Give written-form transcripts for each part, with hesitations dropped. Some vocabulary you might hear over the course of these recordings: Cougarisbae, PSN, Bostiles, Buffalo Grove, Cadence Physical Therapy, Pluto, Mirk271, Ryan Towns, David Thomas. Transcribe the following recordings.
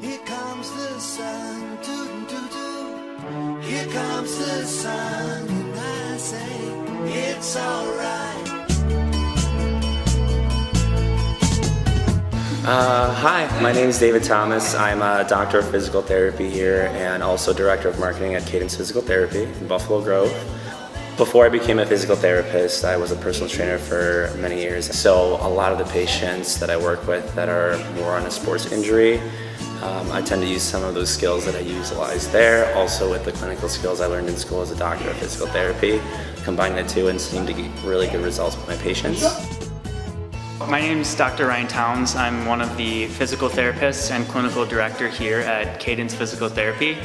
Here comes the sun, doo-doo-doo. Here comes the sun, and I say it's alright. Hi, my name is David Thomas. I'm a doctor of physical therapy here and also director of marketing at Cadence Physical Therapy in Buffalo Grove. Before I became a physical therapist, I was a personal trainer for many years. So a lot of the patients that I work with that are more on a sports injury, I tend to use some of those skills that I utilize there. Also with the clinical skills I learned in school as a doctor of physical therapy, combine the two and seem to get really good results with my patients. My name is Dr. Ryan Towns. I'm one of the physical therapists and clinical director here at Cadence Physical Therapy.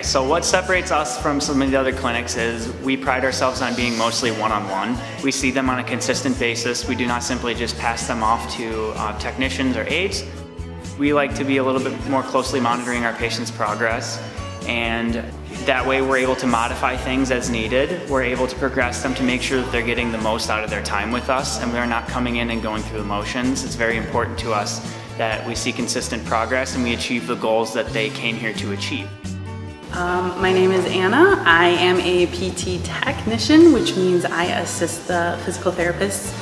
So what separates us from some of the other clinics is we pride ourselves on being mostly one-on-one. We see them on a consistent basis. We do not simply just pass them off to technicians or aides. We like to be a little bit more closely monitoring our patients' progress, and that way we're able to modify things as needed. We're able to progress them to make sure that they're getting the most out of their time with us and we're not coming in and going through the motions. It's very important to us that we see consistent progress and we achieve the goals that they came here to achieve. My name is Anna. I am a PT technician, which means I assist the physical therapists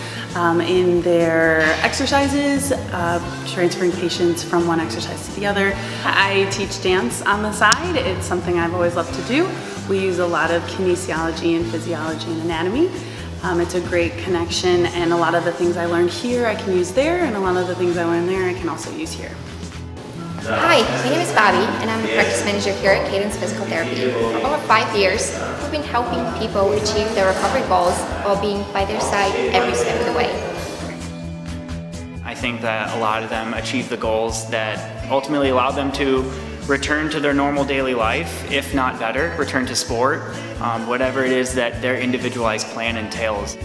in their exercises, transferring patients from one exercise to the other. I teach dance on the side. It's something I've always loved to do. We use a lot of kinesiology and physiology and anatomy. It's a great connection, and a lot of the things I learned here I can use there, and a lot of the things I learned there I can also use here. Hi, my name is Bobby, and I'm the practice manager here at Cadence Physical Therapy. For over 5 years, we've been helping people achieve their recovery goals while being by their side every step of the way. I think that a lot of them achieve the goals that ultimately allow them to return to their normal daily life, if not better, return to sport, whatever it is that their individualized plan entails.